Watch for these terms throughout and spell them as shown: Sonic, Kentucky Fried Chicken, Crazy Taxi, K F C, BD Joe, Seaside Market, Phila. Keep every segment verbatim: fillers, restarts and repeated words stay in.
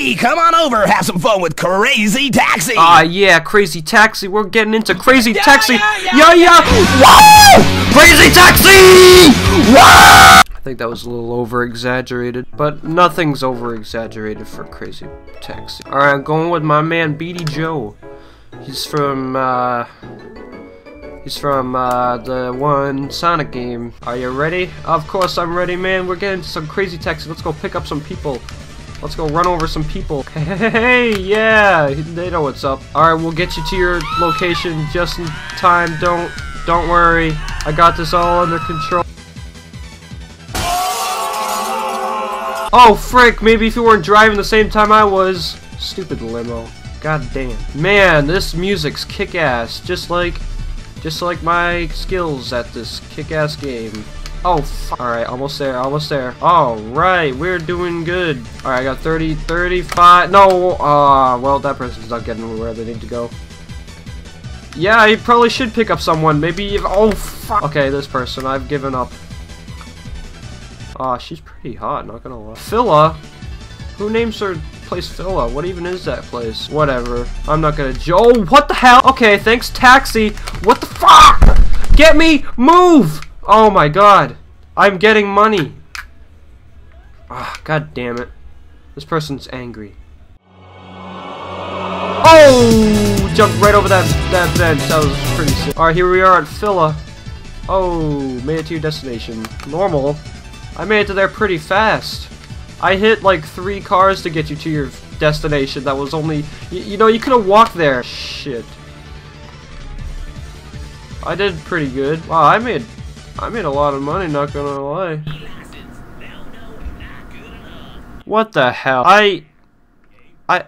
Hey, come on over, have some fun with Crazy Taxi. Ah, uh, yeah, Crazy Taxi. We're getting into Crazy yeah, Taxi. Yeah, yeah, yeah, yeah. yeah. Whoa! Crazy Taxi! Whoa! I think that was a little over-exaggerated, but nothing's over-exaggerated for Crazy Taxi. All right, I'm going with my man B D Joe. He's from uh, he's from uh, the one Sonic game. Are you ready? Of course I'm ready, man. We're getting some Crazy Taxi. Let's go pick up some people. Let's go run over some people. Hey, yeah, they know what's up. All right, we'll get you to your location just in time. Don't don't worry. I got this all under control. Oh, frick, maybe if you weren't driving the same time I was. Stupid limo. God damn. Man, this music's kick-ass. Just like, just like my skills at this kick-ass game. Oh, fuck. Alright, almost there, almost there. Alright, we're doing good. Alright, I got thirty, thirty-five. No, ah, uh, well, that person's not getting where they need to go. Yeah, I probably should pick up someone. Maybe if, oh, fuck. Okay, this person, I've given up. Aw, oh, she's pretty hot, not gonna lie. Phila? Who names her place Phila? What even is that place? Whatever. I'm not gonna jo- Oh, what the hell? Okay, thanks, taxi. What the fuck? Get me! Move! Oh my god. I'm getting money. Ah, oh, god damn it. This person's angry. Oh! Jumped right over that, that bench. That was pretty sick. Alright, here we are at Phila. Oh, made it to your destination. Normal. I made it to there pretty fast. I hit like three cars to get you to your destination. That was only, you, you know, you could have walked there. Shit. I did pretty good. Wow, I made, I made a lot of money. Not gonna lie. What the hell? I, I,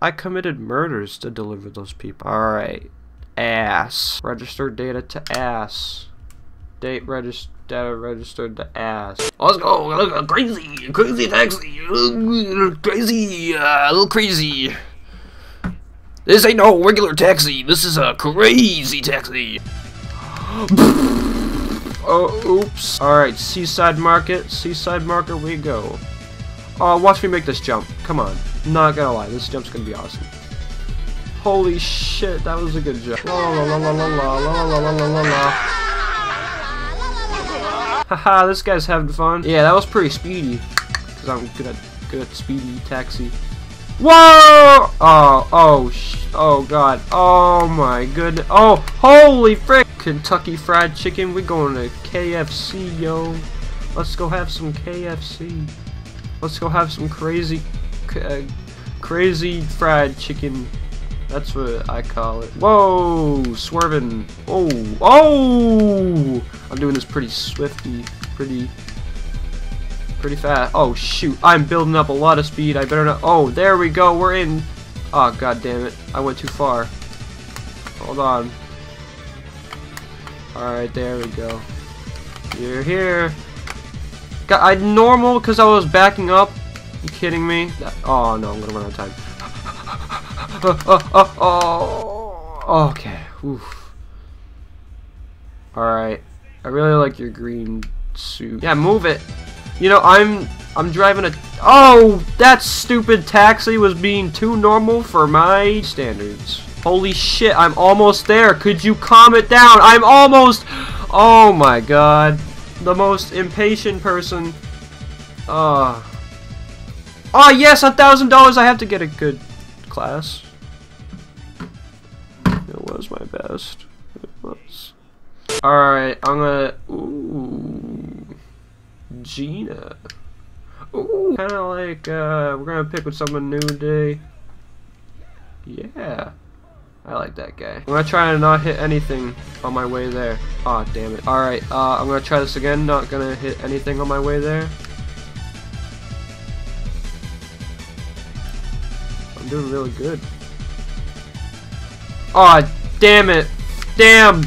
I committed murders to deliver those people. All right, ass. Register data to ass. Date register. Data registered to ass. Let's go, look, crazy, crazy taxi, crazy, uh, a little crazy. This ain't no regular taxi. This is a crazy taxi. Oh, oops. All right, Seaside Market, Seaside Market, we go. Oh, uh, watch me make this jump. Come on. Not gonna lie, this jump's gonna be awesome. Holy shit, that was a good jump. La la la la la la la la la la la. Haha, this guy's having fun. Yeah, that was pretty speedy. Cause I'm good at, good at speedy taxi. Whoa! Oh, oh, sh oh god. Oh my goodness. Oh, holy frick! Kentucky Fried Chicken. We're going to K F C, yo. Let's go have some K F C. Let's go have some crazy, uh, crazy fried chicken. That's what I call it. Whoa, swerving. Oh, oh! I'm doing this pretty swifty, pretty, pretty fast. Oh shoot, I'm building up a lot of speed. I better not. Oh, there we go. We're in. Oh god damn it! I went too far. Hold on. All right, there we go. You're here. God, I normal because I was backing up. You kidding me? That, oh no, I'm gonna run out of time. Oh, oh, oh, oh, okay. Oof. All right. I really like your green suit. Yeah, move it. You know, I'm I'm driving a. Oh, that stupid taxi was being too normal for my standards. Holy shit! I'm almost there. Could you calm it down? I'm almost. Oh my god. The most impatient person. Ah. Uh. Oh yes, a thousand dollars. I have to get a good class. It was my best. It was. Alright, I'm gonna. Ooh. Gina. Ooh. Kinda like, uh, we're gonna pick with someone new today. Yeah. I like that guy. I'm gonna try to not hit anything on my way there. Aw, damn it. Alright, uh, I'm gonna try this again. Not gonna hit anything on my way there. I'm doing really good. Aw, damn it. Damn.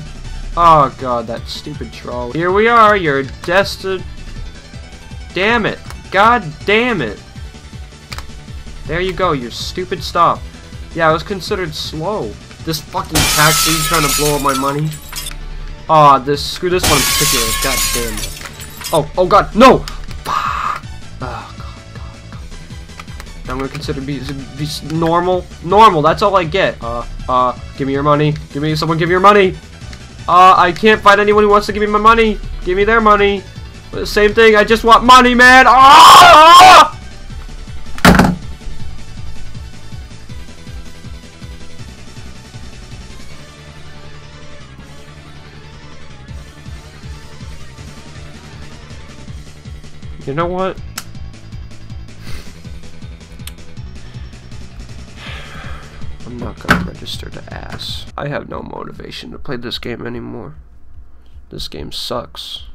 Oh god, that stupid trolley. Here we are, you're destined. Damn it. God damn it. There you go, your stupid stop. Yeah, I was considered slow. This fucking taxi trying to blow up my money. Aw, this screw this one in particular. God damn it. Oh, oh god, no! Fuck! Oh god, god, god. I'm gonna consider be, be normal. Normal, that's all I get. Uh, uh, give me your money. Give me, someone give me your money. Uh, I can't find anyone who wants to give me my money. Give me their money. Same thing, I just want money, man. Ah! You know what? I'm not gonna register to ass. I have no motivation to play this game anymore. This game sucks.